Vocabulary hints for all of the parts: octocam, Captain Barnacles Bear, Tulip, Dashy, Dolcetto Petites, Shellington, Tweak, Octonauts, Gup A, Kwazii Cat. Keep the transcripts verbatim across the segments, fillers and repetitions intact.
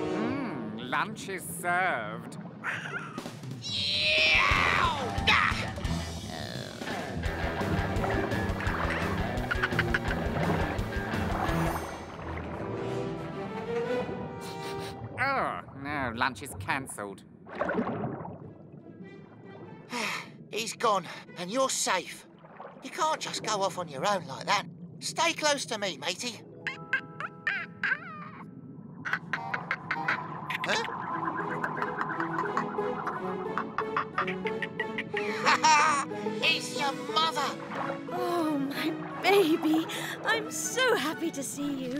mm, lunch is served. Oh, no, lunch is cancelled. He's gone, and you're safe. You can't just go off on your own like that. Stay close to me, matey. Huh? It's your mother. Oh, my baby. I'm so happy to see you.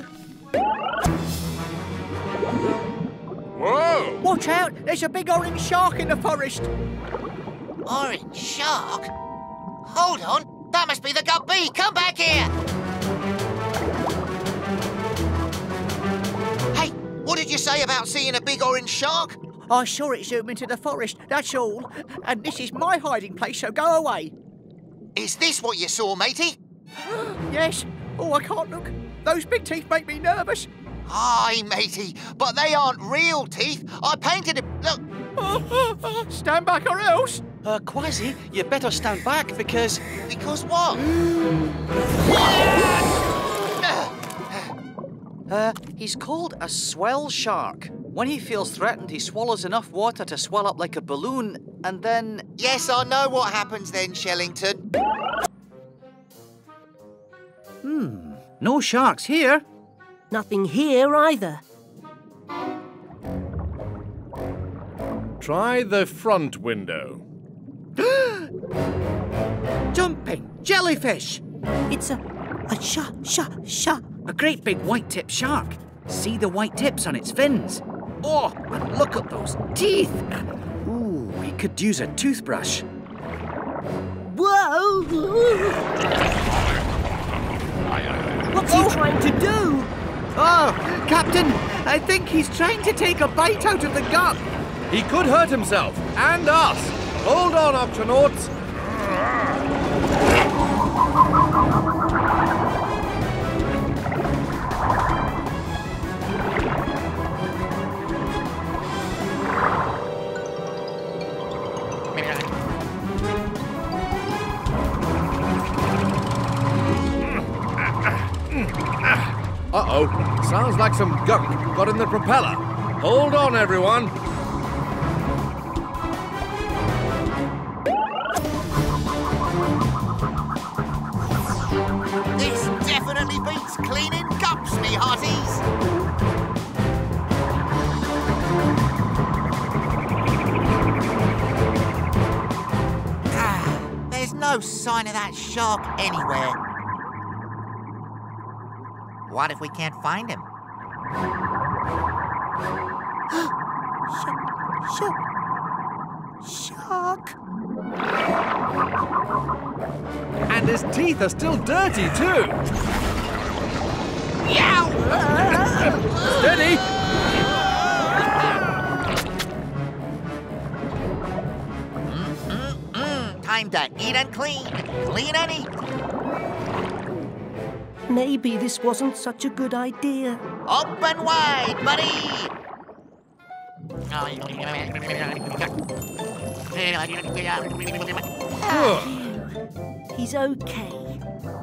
Whoa! Watch out! There's a big orange shark in the forest. Orange shark? Hold on. That must be the Gup A. Come back here. Hey, what did you say about seeing a big orange shark? I saw it zoom into the forest, that's all. And this is my hiding place, so go away. Is this what you saw, matey? Yes. Oh, I can't look. Those big teeth make me nervous. Aye, matey, but they aren't real teeth. I painted them. Look. Oh, oh, oh. Stand back or else. Uh, Kwazii, you better stand back because... Because what? uh, he's called a swell shark. When he feels threatened, he swallows enough water to swell up like a balloon, and then... Yes, I know what happens then, Shellington. Hmm, no sharks here. Nothing here either. Try the front window. Jumping jellyfish! It's a a sha sha sha a great big white-tip shark. See the white tips on its fins. Oh, and look at those teeth! Ooh, we could use a toothbrush. Whoa! What's oh. he trying to do? Oh, Captain, I think he's trying to take a bite out of the gup. He could hurt himself, and us. Hold on, Octonauts. Uh-oh, sounds like some gunk got in the propeller. Hold on, everyone. This definitely beats cleaning gups, me hearties. Ah, there's no sign of that shark anywhere. What if we can't find him? Shark! Shark! And his teeth are still dirty too. Yow! Steady! mm, mm, mm. Time to eat and clean, clean and eat. Maybe this wasn't such a good idea. Open wide, buddy! Oh, he's okay.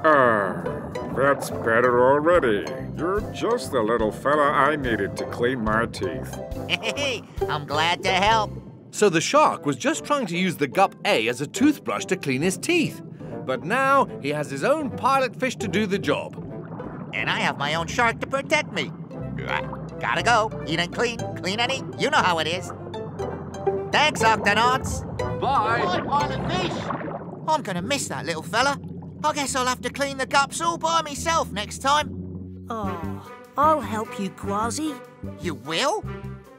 Ah, that's better already. You're just the little fella I needed to clean my teeth. Hey, I'm glad to help. So the shark was just trying to use the Gup A as a toothbrush to clean his teeth. But now he has his own pilot fish to do the job. And I have my own shark to protect me. Gotta go. Eat and clean, clean and eat. You know how it is. Thanks, Octonauts. Bye. Bye, pilot fish. I'm gonna miss that little fella. I guess I'll have to clean the gups all by myself next time. Oh, I'll help you, Kwazii. You will?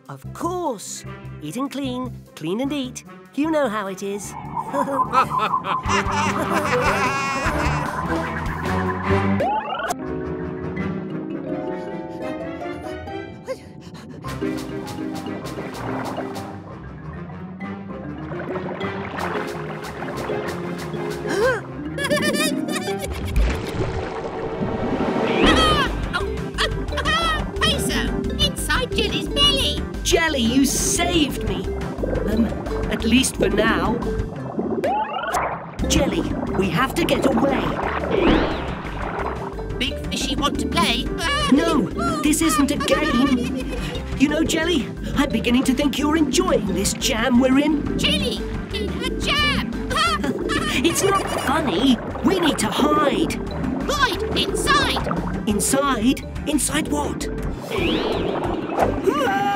Of course. Eat and clean, clean and eat. You know how it is. saved me. Um, at least for now. Jelly, we have to get away. Big fishy want to play? No, this isn't a game. You know, Jelly, I'm beginning to think you're enjoying this jam we're in. Jelly, in a jam! It's not funny. We need to hide. Hide inside. Inside? Inside what? Whoa!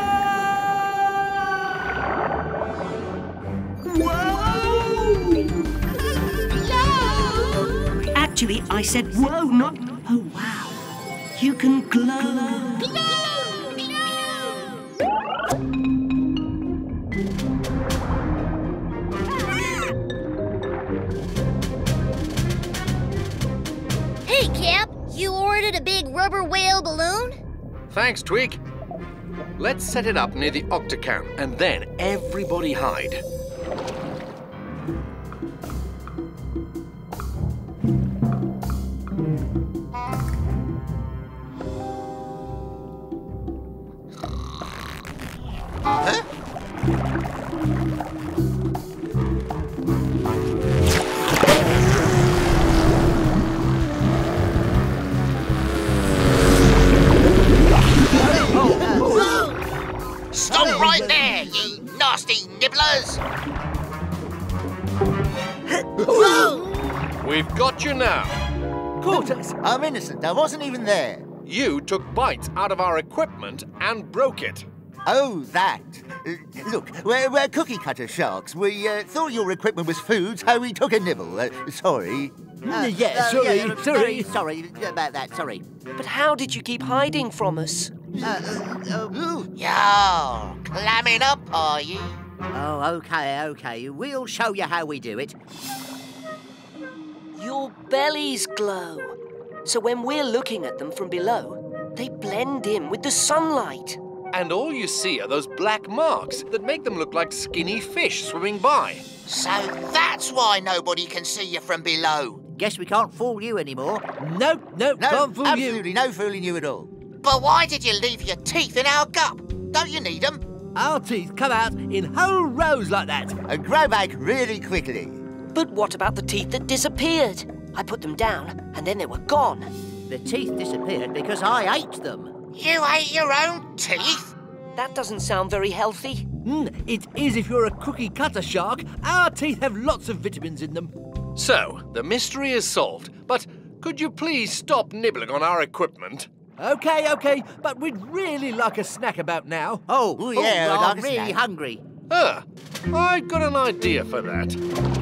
Actually, I said whoa, not oh wow. You can glow. Glow. A big rubber whale balloon? Thanks, Tweak. Let's set it up near the octocam and then everybody hide. We've got you now. Cortex, I'm innocent. I wasn't even there. You took bites out of our equipment and broke it. Oh, that. Uh, look, we're, we're cookie-cutter sharks. We uh, thought your equipment was food, so we took a nibble. Uh, sorry. Uh, yeah, uh, sorry, yeah, sorry. Sorry, sorry about that, sorry. But how did you keep hiding from us? Uh, uh, uh, Yo, clamming up, are you? Oh, OK, OK. We'll show you how we do it. Your bellies glow. So when we're looking at them from below, they blend in with the sunlight. And all you see are those black marks that make them look like skinny fish swimming by. So that's why nobody can see you from below. Guess we can't fool you anymore. Nope, nope, no, can't fool you. Absolutely no fooling you at all. But why did you leave your teeth in our gup? Don't you need them? Our teeth come out in whole rows like that and grow back really quickly. But what about the teeth that disappeared? I put them down and then they were gone. The teeth disappeared because I ate them. You ate your own teeth? That doesn't sound very healthy. Mm, it is if you're a cookie-cutter shark. Our teeth have lots of vitamins in them. So, the mystery is solved, but could you please stop nibbling on our equipment? OK, OK, but we'd really like a snack about now. Oh, Ooh, yeah, oh, I'm really snack. hungry. Uh, I've got an idea for that.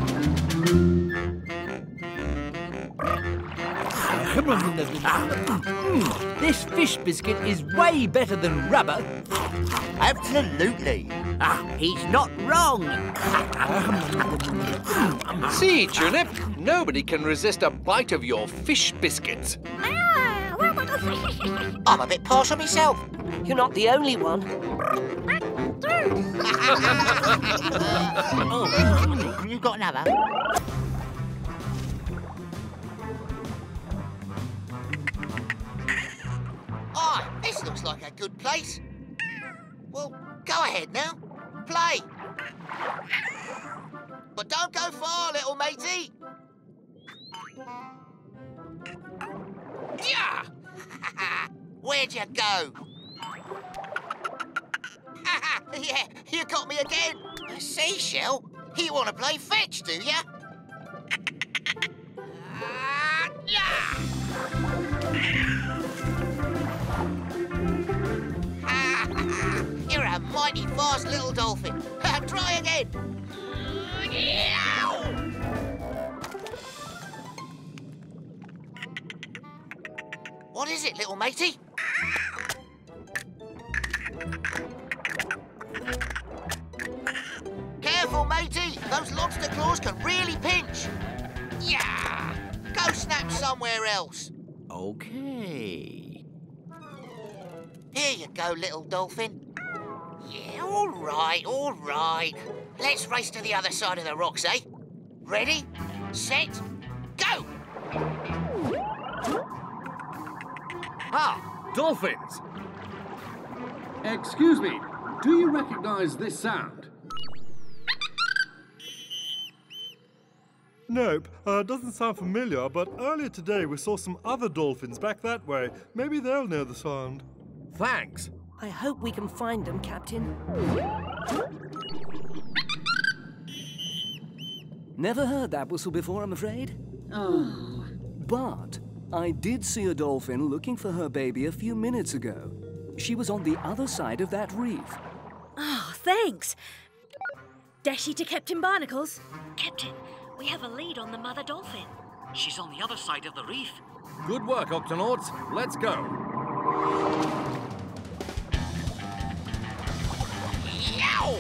This fish biscuit is way better than rubber. Absolutely. Ah, he's not wrong. See, Tulip, nobody can resist a bite of your fish biscuits. I'm a bit partial myself. You're not the only one. Oh, you've got another. Ah, oh, this looks like a good place. Well, go ahead now. Play. But don't go far, little matey. Yeah. Where'd you go? Yeah, you got me again. A seashell? You want to play fetch, do ya? Uh, yeah. You're a mighty fast little dolphin. Try again. What is it, little matey? Careful, matey. Those lobster claws can really pinch. Yeah. Go snap somewhere else. Okay. Here you go, little dolphin. Yeah, all right, all right. Let's race to the other side of the rocks, eh? Ready, set, go! Ah, dolphins! Excuse me, Do you recognize this sound? Nope, uh, doesn't sound familiar, but earlier today we saw some other dolphins back that way. Maybe they'll know the sound. Thanks. I hope we can find them, Captain. Never heard that whistle before, I'm afraid. Oh. But I did see a dolphin looking for her baby a few minutes ago. She was on the other side of that reef. Oh, thanks. Dashy to Captain Barnacles. Captain, we have a lead on the mother dolphin. She's on the other side of the reef. Good work, Octonauts. Let's go. Yow!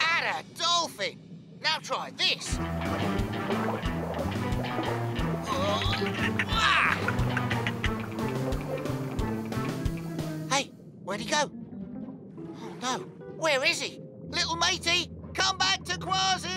At a dolphin! Now try this. Hey, where'd he go? Oh no, where is he? Little matey, come back to Kwazii!